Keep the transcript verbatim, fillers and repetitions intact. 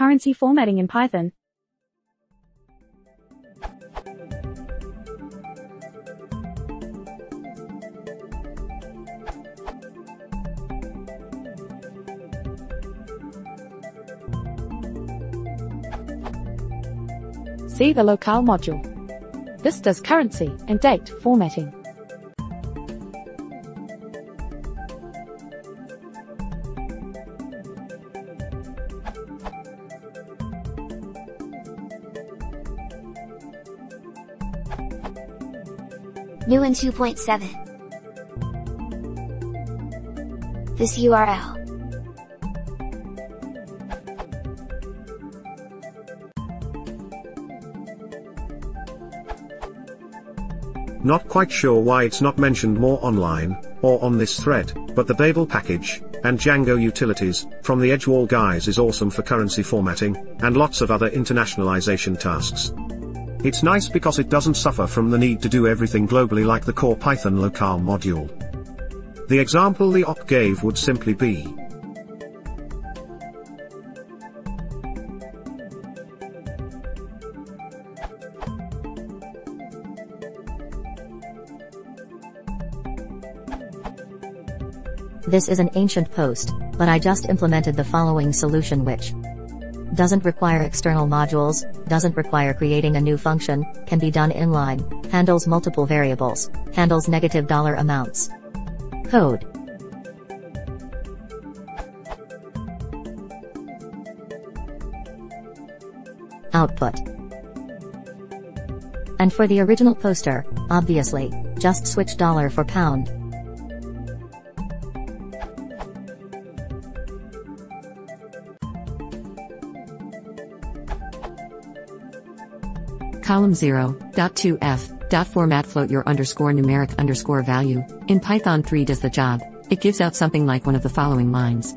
currency formatting in Python. See the locale module. This does currency and date formatting. New in two point seven. This U R L. Not quite sure why it's not mentioned more online, or on this thread, but the Babel package, and Django utilities, from the Edgewall guys is awesome for currency formatting, and lots of other internationalization tasks. It's nice because it doesn't suffer from the need to do everything globally like the core Python locale module. The example the op gave would simply be, this is an ancient post, but I just implemented the following solution which doesn't require external modules, doesn't require creating a new function, can be done inline, handles multiple variables, handles negative dollar amounts. Code. Output. And for the original poster, obviously, just switch dollar for pound. Column zero point two f. Format float your underscore numeric underscore value. In Python three does the job. It gives out something like one of the following lines.